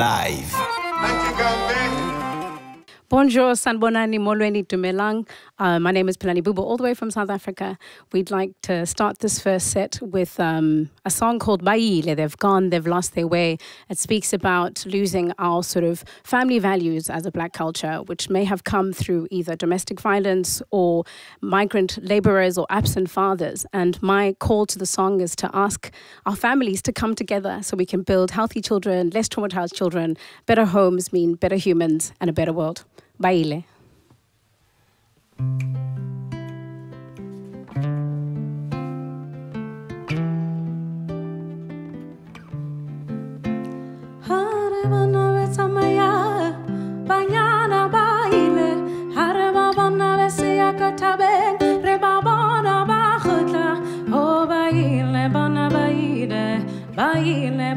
alive. Bonjour, sanbonani, molweni, dumelang. My name is Pilani Bubu, all the way from South Africa. We'd like to start this first set with a song called Baile. They've gone, they've lost their way. It speaks about losing our sort of family values as a black culture, which may have come through either domestic violence or migrant laborers or absent fathers. And my call to the song is to ask our families to come together so we can build healthy children, less traumatized children. Better homes mean better humans and a better world. Baile. Baile,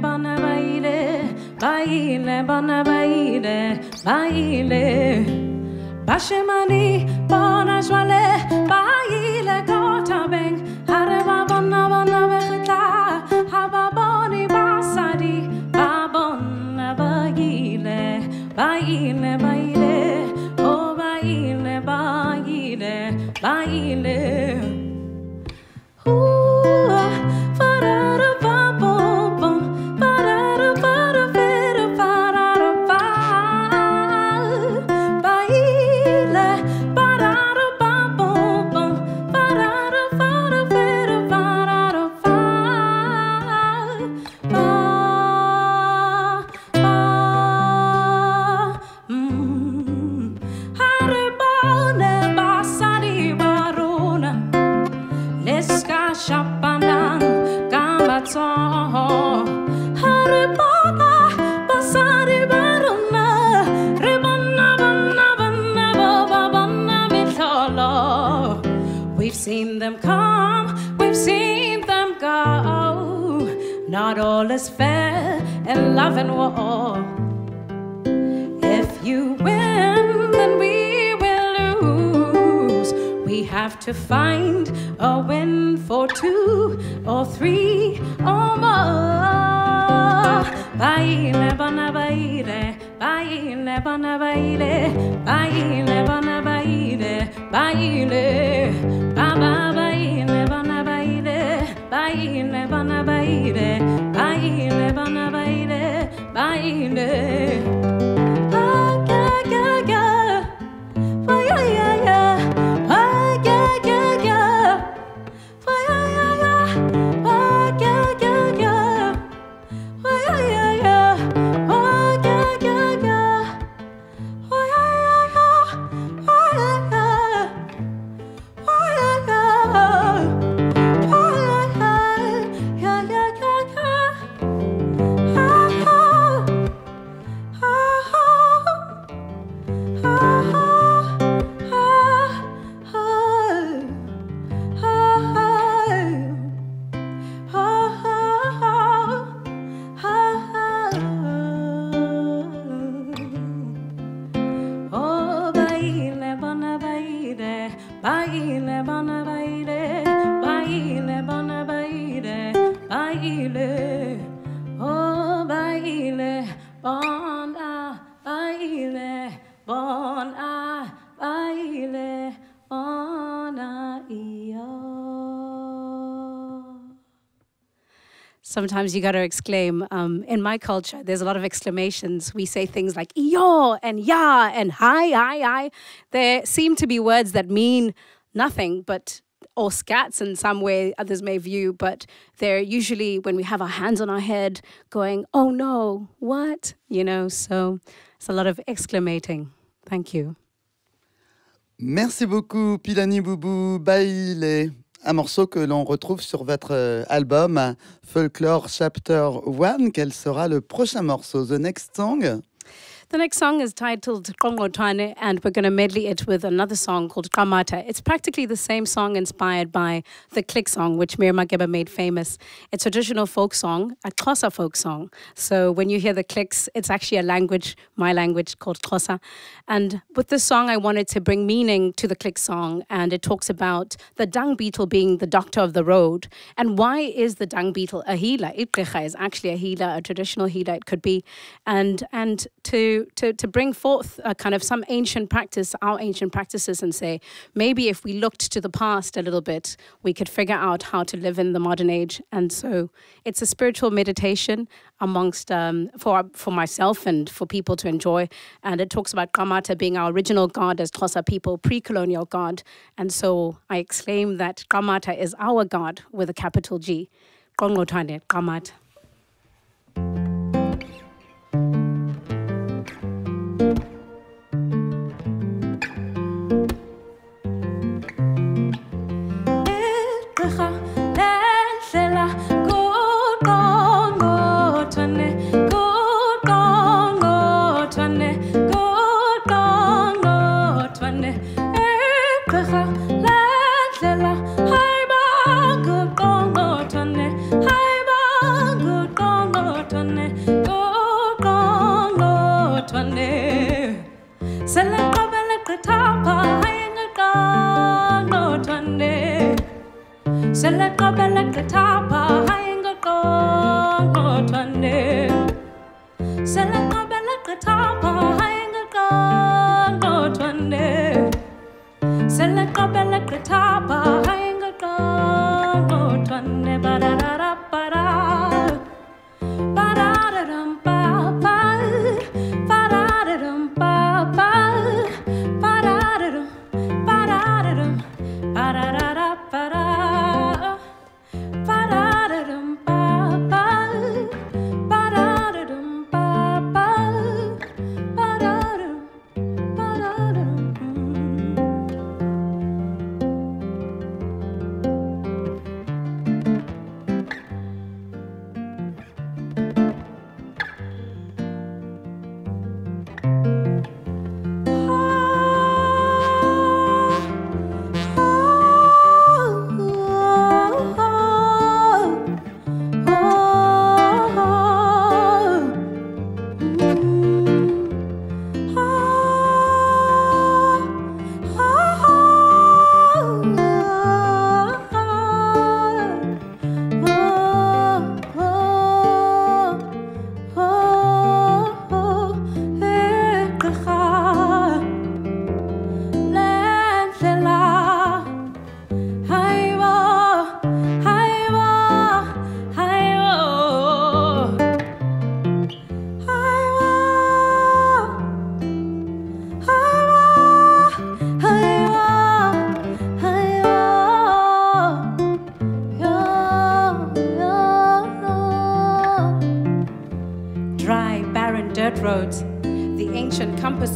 bana baile, baile, bana baile, baile. Bashemani, bana jwale, baile, kota beng. Hareba bana bana bechta, haba boni basadi, babona baile, baile, baile, oh baile, baile, baile. We've seen them come, we've seen them go. Not all is fair in love and war. If you win, then we will lose. We have to find a win for two or three or more. Baile, bana baile, baile, bana baile, baile, bana baile, baile. Baba baile, bana baile, baile, bana baile, baile, bana baile, baile. Baile, bana baile, baile, bana baile, baile. Oh, baile, bana baile, bana baile, bana iyo. Sometimes you got to exclaim. In my culture, there's a lot of exclamations. We say things like iyo and ya and hi. There seem to be words that mean nothing, but or scats in some way others may view, but they're usually when we have our hands on our head going, oh no, what? You know, so it's a lot of exclamating. Thank you. Merci beaucoup, Pilani Bubu, Baile. Un morceau que l'on retrouve sur votre album Folklore Chapter One. Quel sera le prochain morceau, The Next Song? The next song is titled Qongqothwane, and we're going to medley it with another song called Kamata. It's practically the same song inspired by the click song, which Miriam Makeba made famous. It's a traditional folk song, a Xhosa folk song. So when you hear the clicks, it's actually a language, my language, called Xhosa. And with this song, I wanted to bring meaning to the click song, and it talks about the dung beetle being the doctor of the road. And why is the dung beetle a healer? Itklicha is actually a healer, a traditional healer, it could be. And to bring forth a kind of some ancient practice, our ancient practices, and say, maybe if we looked to the past a little bit, we could figure out how to live in the modern age. And so it's a spiritual meditation amongst, for myself and for people to enjoy. And it talks about Kamata being our original god as Xhosa people, pre-colonial god. And so I exclaim that Kamata is our god with a capital G. Qongqothwane, Kamata.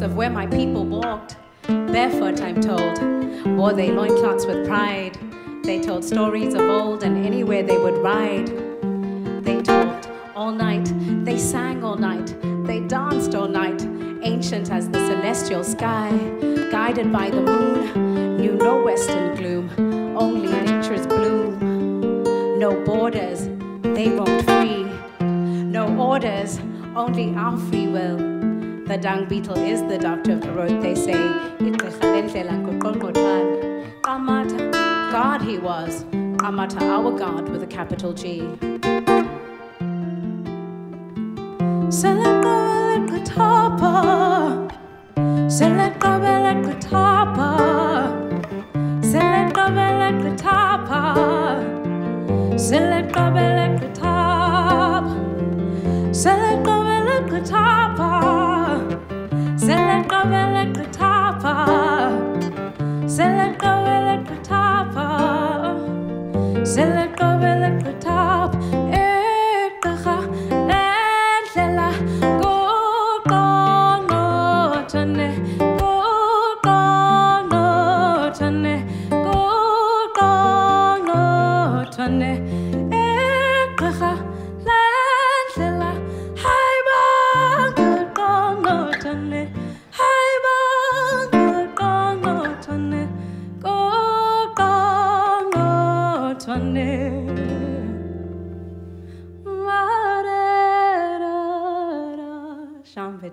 Of where my people walked, barefoot I'm told, wore they loincloths with pride. They told stories of old, and anywhere they would ride. They talked all night, they sang all night, they danced all night, ancient as the celestial sky, guided by the moon, knew no western gloom, only nature's bloom. No borders, they roamed free, no orders, only our free will. The dung beetle is the doctor of the road, they say. Qamata, God he was. Qamata, our God with a capital G.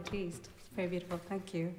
Please. It's very beautiful. Thank you.